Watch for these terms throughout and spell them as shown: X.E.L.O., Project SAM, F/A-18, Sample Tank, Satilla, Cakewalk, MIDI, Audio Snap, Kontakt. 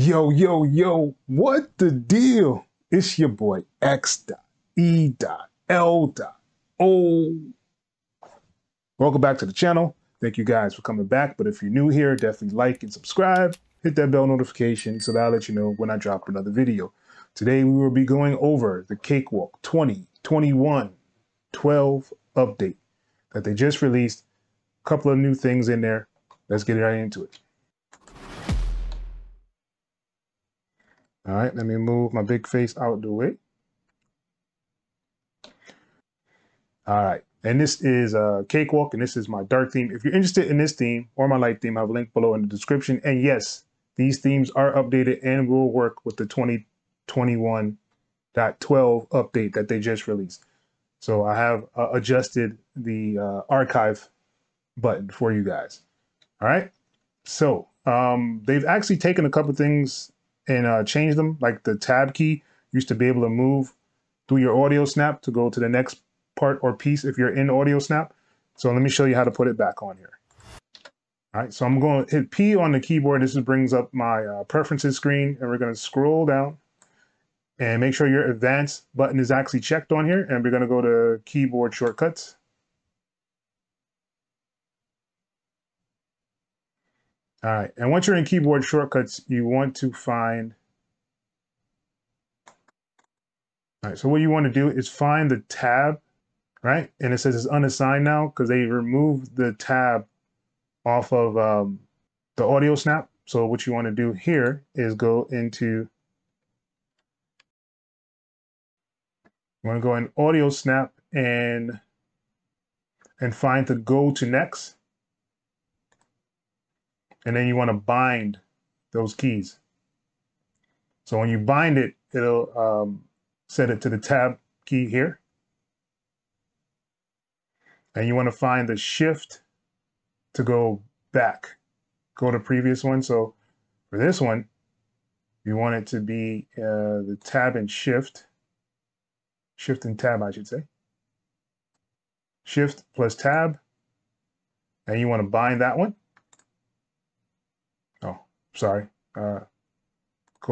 Yo, yo, yo, what the deal? It's your boy X.E.L.O. Welcome back to the channel. Thank you guys for coming back. But if you're new here, definitely like and subscribe. Hit that bell notification so that I'll let you know when I drop another video. Today, we will be going over the Cakewalk 2021 12 update that they just released. A couple of new things in there. Let's get right into it. All right, let me move my big face out the way. All right, and this is Cakewalk, and this is my dark theme. If you're interested in this theme or my light theme, I have a link below in the description. And yes, these themes are updated and will work with the 2021.12 update that they just released. So I have adjusted the archive button for you guys. All right, so they've actually taken a couple things and change them, like the tab key used to be able to move through your audio snap to go to the next part or piece if you're in audio snap. So let me show you how to put it back on here. All right, so I'm going to hit P on the keyboard. This brings up my preferences screen, and we're going to scroll down and make sure your advanced button is actually checked on here. And we're going to go to keyboard shortcuts. All right, and once you're in keyboard shortcuts, you want to find, all right, so what you want to do is find the tab, right? And it says it's unassigned now because they removed the tab off of the audio snap. So what you want to do here is go into, you want to go in audio snap and find the go to next. And then you want to bind those keys. So when you bind it, it'll set it to the tab key here. And you want to find the shift to go back, go to previous one. So for this one, you want it to be the tab and shift, shift and tab, I should say. Shift plus tab. And you want to bind that one. Sorry, go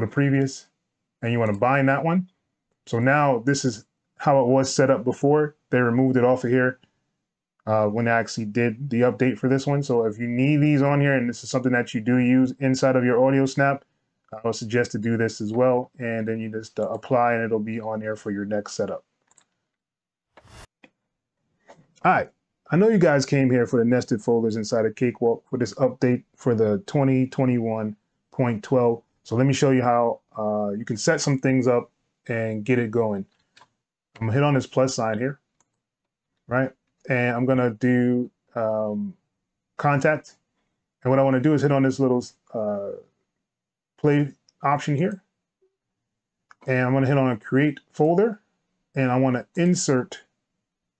to previous, and you want to bind that one. So now this is how it was set up before. They removed it off of here when they actually did the update for this one. So if you need these on here, and this is something that you do use inside of your audio snap, I would suggest to do this as well. And then you just apply, and it'll be on there for your next setup. All right. I know you guys came here for the nested folders inside of Cakewalk for this update for the 2021.12. So let me show you how you can set some things up and get it going. I'm gonna hit on this plus sign here, right? And I'm gonna do Kontakt. And what I wanna do is hit on this little play option here. And I'm gonna hit on create folder, and I wanna insert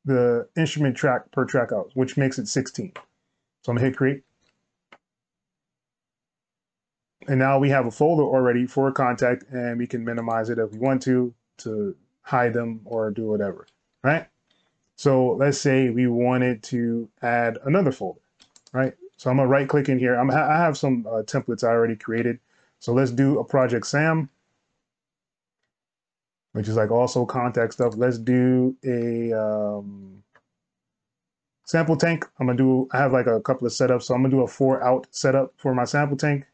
the instrument track per track out, which makes it 16. So I'm gonna hit create. And now we have a folder already for Kontakt, and we can minimize it if we want to hide them or do whatever, right? So let's say we wanted to add another folder, right? So I'm gonna right click in here. I have some templates I already created. So let's do a Project SAM, which is like also Kontakt stuff. Let's do a sample tank. I'm gonna do, I have like a couple of setups. So I'm gonna do a 4-out setup for my sample tank.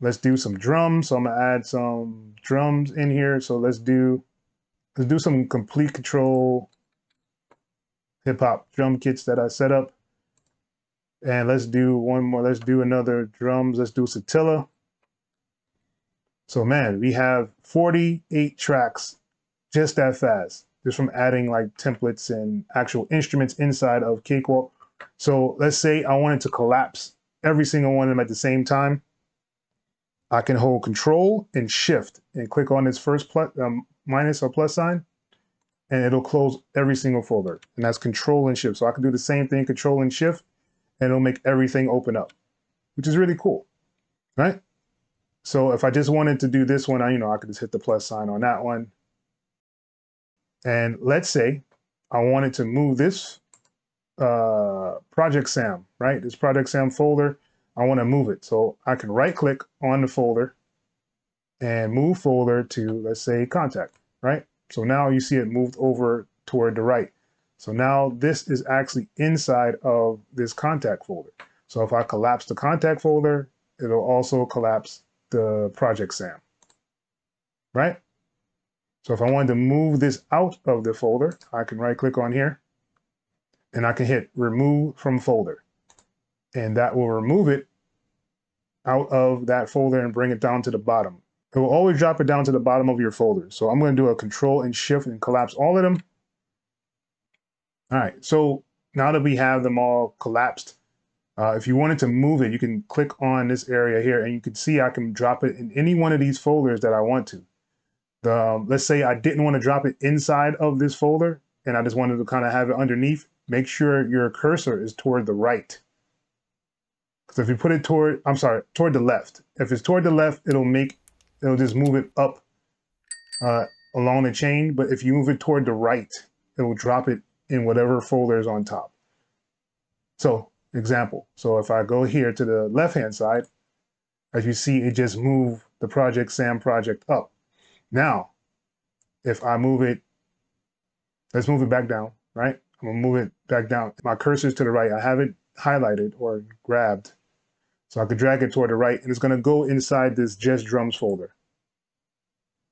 Let's do some drums. So I'm gonna add some drums in here. So let's do some complete control hip hop drum kits that I set up. And let's do one more, let's do another drums. Let's do Satilla. So man, we have 48 tracks just that fast, just from adding like templates and actual instruments inside of Cakewalk. So let's say I wanted to collapse every single one of them at the same time. I can hold control and shift and click on this first plus, minus or plus sign, and it'll close every single folder. And that's control and shift. So I can do the same thing, control and shift, and it'll make everything open up, which is really cool, right? So if I just wanted to do this one, I could just hit the plus sign on that one. And let's say I wanted to move this Project SAM, right? This Project SAM folder, I want to move it. So I can right click on the folder and move folder to, let's say, Kontakt, right? So now you see it moved over toward the right. So now this is actually inside of this Kontakt folder. So if I collapse the Kontakt folder, it'll also collapse the Project SAM, right? So if I wanted to move this out of the folder, I can right click on here and I can hit remove from folder. And that will remove it out of that folder and bring it down to the bottom. It will always drop it down to the bottom of your folder. So I'm going to do a control and shift and collapse all of them. All right, so now that we have them all collapsed, if you wanted to move it, you can click on this area here and you can see I can drop it in any one of these folders that I want to. Let's say I didn't want to drop it inside of this folder and I just wanted to kind of have it underneath. Make sure your cursor is toward the right. Because if you put it toward, I'm sorry, toward the left. If it's toward the left, it'll just move it up along the chain. But if you move it toward the right, it will drop it in whatever folder is on top. So example, so if I go here to the left-hand side, as you see, it just moved the Project SAM project up. Now, if I move it, let's move it back down, right? I'm gonna move it back down. My cursor is to the right. I have it highlighted or grabbed. So I could drag it toward the right and it's gonna go inside this Just Drums folder.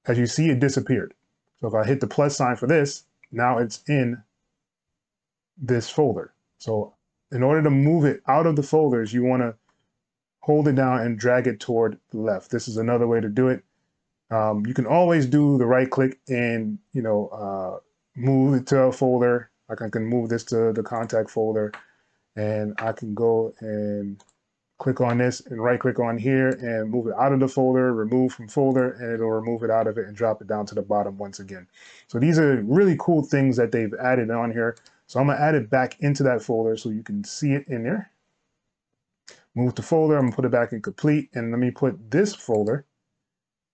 As you see, it disappeared. So if I hit the plus sign for this, now it's in this folder. So in order to move it out of the folders, you wanna hold it down and drag it toward the left. This is another way to do it. You can always do the right click and, you know, move it to a folder. Like I can move this to the Kontakt folder and I can go and click on this and right click on here and move it out of the folder, remove from folder, and it'll remove it out of it and drop it down to the bottom once again. So these are really cool things that they've added on here. So I'm gonna add it back into that folder so you can see it in there. Move the folder, I'm gonna put it back in complete, and let me put this folder,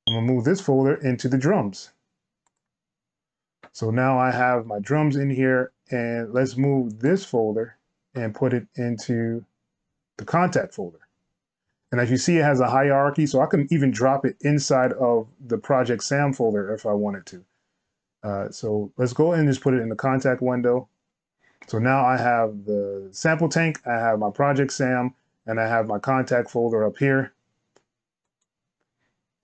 I'm gonna move this folder into the drums. So now I have my drums in here, and let's move this folder and put it into the Kontakt folder. And as you see, it has a hierarchy, so I can even drop it inside of the Project SAM folder if I wanted to. So let's go and just put it in the Kontakt window. So now I have the Sample Tank, I have my Project SAM, and I have my Kontakt folder up here.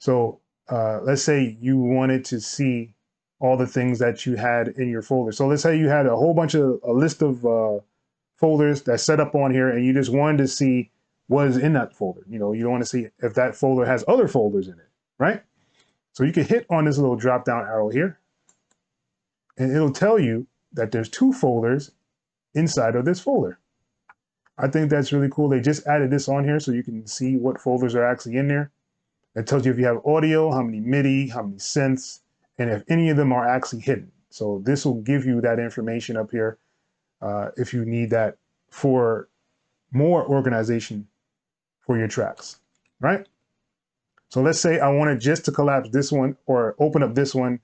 So let's say you wanted to see all the things that you had in your folder. So let's say you had a whole bunch of, a list of folders that's set up on here and you just wanted to see what is in that folder. You know, you don't want to see if that folder has other folders in it, right? So you can hit on this little drop down arrow here and it'll tell you that there's two folders inside of this folder. I think that's really cool. They just added this on here so you can see what folders are actually in there. It tells you if you have audio, how many MIDI, how many synths, and if any of them are actually hidden. So this will give you that information up here if you need that for more organization for your tracks, right? So let's say I wanted just to collapse this one or open up this one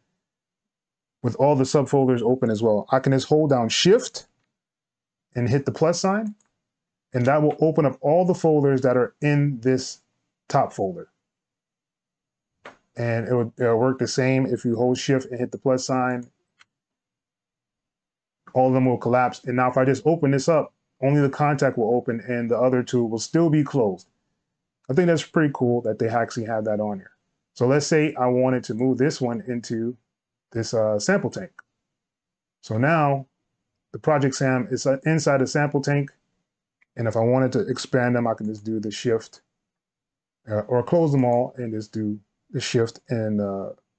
with all the subfolders open as well. I can just hold down Shift and hit the plus sign, and that will open up all the folders that are in this top folder. And it'll work the same if you hold Shift and hit the plus sign. All of them will collapse. And now if I just open this up, only the Kontakt will open and the other two will still be closed. I think that's pretty cool that they actually have that on here. So let's say I wanted to move this one into this Sample Tank. So now the Project SAM is inside the Sample Tank. And if I wanted to expand them, I can just do the Shift or close them all and just do the Shift and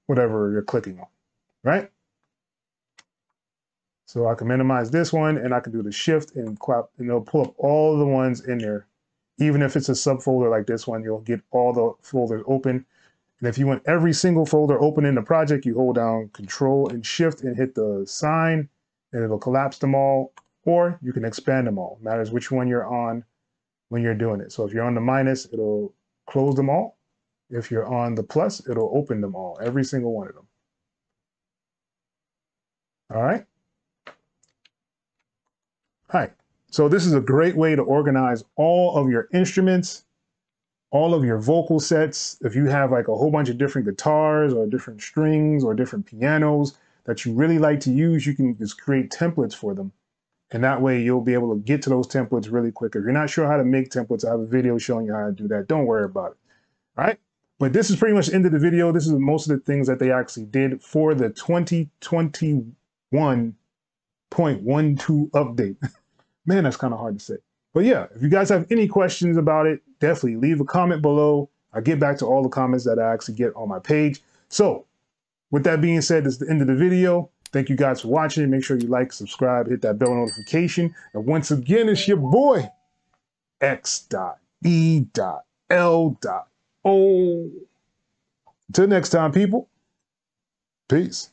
whatever you're clicking on, right? So I can minimize this one and I can do the Shift and clap, and it'll pull up all the ones in there. Even if it's a subfolder like this one, you'll get all the folders open. And if you want every single folder open in the project, you hold down Control and Shift and hit the sign and it'll collapse them all, or you can expand them all. It matters which one you're on when you're doing it. So if you're on the minus, it'll close them all. If you're on the plus, it'll open them all, every single one of them. All right. All right. So this is a great way to organize all of your instruments all of your vocal sets. If you have like a whole bunch of different guitars or different strings or different pianos that you really like to use, you can just create templates for them. And that way you'll be able to get to those templates really quick. If you're not sure how to make templates, I have a video showing you how to do that. Don't worry about it. All right. But this is pretty much the end of the video. This is most of the things that they actually did for the 2021.12 update. Man, that's kind of hard to say. But yeah, if you guys have any questions about it, definitely leave a comment below. I get back to all the comments that I actually get on my page. So with that being said, this is the end of the video. Thank you guys for watching. Make sure you like, subscribe, hit that bell notification. And once again, it's your boy, X.E.L.O. Until next time, people. Peace.